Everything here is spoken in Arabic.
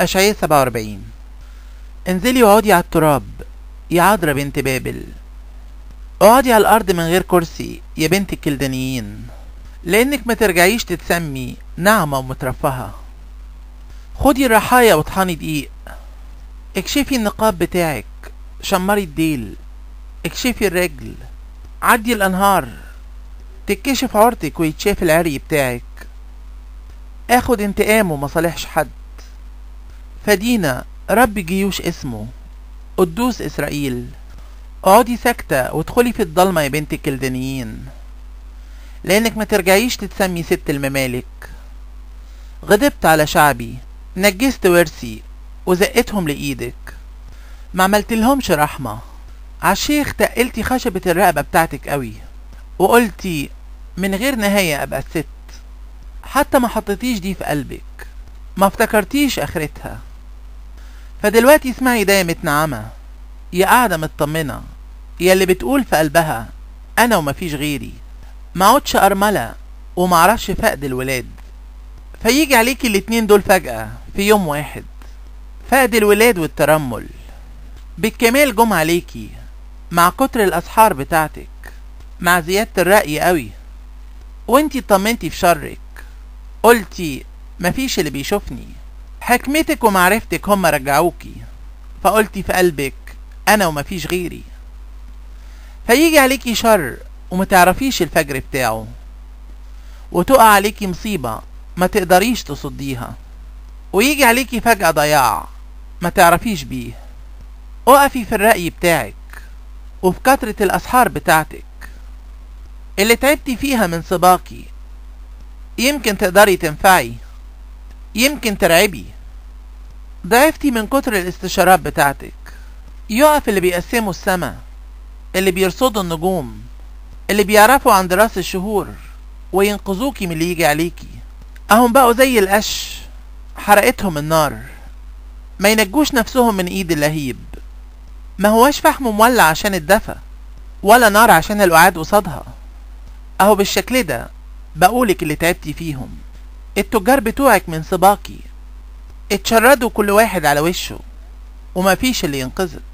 اشعياء 47. انزلي وقعدي على التراب يا عذرا بنت بابل، اقعدي على الارض من غير كرسي يا بنت الكلدانيين، لانك ما ترجعيش تتسمي ناعمه ومترفهه. خدي الرحايا واطحني دقيق، اكشفي النقاب بتاعك، شمري الديل، اكشفي الرجل، عدي الانهار، تتكشف عورتك ويتشاف العري بتاعك. اخد انتقام ومصالحش حد، فدينا رب جيوش اسمه قدوس اسرائيل. اقعدي ساكته وادخلي في الضلمه يا بنت الكلدانيين، لانك ما ترجعيش تتسمي ست الممالك. غضبت على شعبي، نجست ورثي وزقتهم لايدك، ما عملتلهمش رحمه. عالشيخ تقلتي خشبه الرقبه بتاعتك قوي، وقلتي من غير نهايه ابقى الست، حتى ما حطيتيش دي في قلبك، ما افتكرتيش اخرتها. فدلوقتي اسمعي ده يا متنعمه، يا قاعده مطمنه، يا اللي بتقول في قلبها انا ومفيش غيري، ما عودش ارمله ومعرفش فقد الولاد. فيجي عليكي الاتنين دول فجأة في يوم واحد، فقد الولاد والترمل بالكمال جم عليكي، مع كتر الاسحار بتاعتك، مع زيادة الرأي قوي. وانتي اطمنتي في شرك، قلتي مفيش اللي بيشوفني، حكمتك ومعرفتك هما رجعوكي، فقلتي في قلبك انا ومفيش غيري. فيجي عليكي شر ومتعرفيش الفجر بتاعه، وتقع عليكي مصيبة ما تقدريش تصديها، ويجي عليكي فجأة ضياع ما تعرفيش بيه. اقفي في الرأي بتاعك وفي كترة الأسحار بتاعتك اللي تعبتي فيها من سباقي. يمكن تقدري تنفعي، يمكن ترعبي. ضعفتي من كتر الاستشارات بتاعتك. يقف اللي بيقسموا السما، اللي بيرصدوا النجوم، اللي بيعرفوا عن دراسة الشهور، وينقذوكي من اللي يجي عليكي. اهم بقوا زي القش حرقتهم النار، ما ينجوش نفسهم من ايد اللهيب. ما هواش فحم مولع عشان الدفا، ولا نار عشان القعاد قصادها. اهو بالشكل ده بقولك اللي تعبتي فيهم. التجار بتوعك من سباقي اتشردوا كل واحد على وشه، ومفيش اللي ينقذك.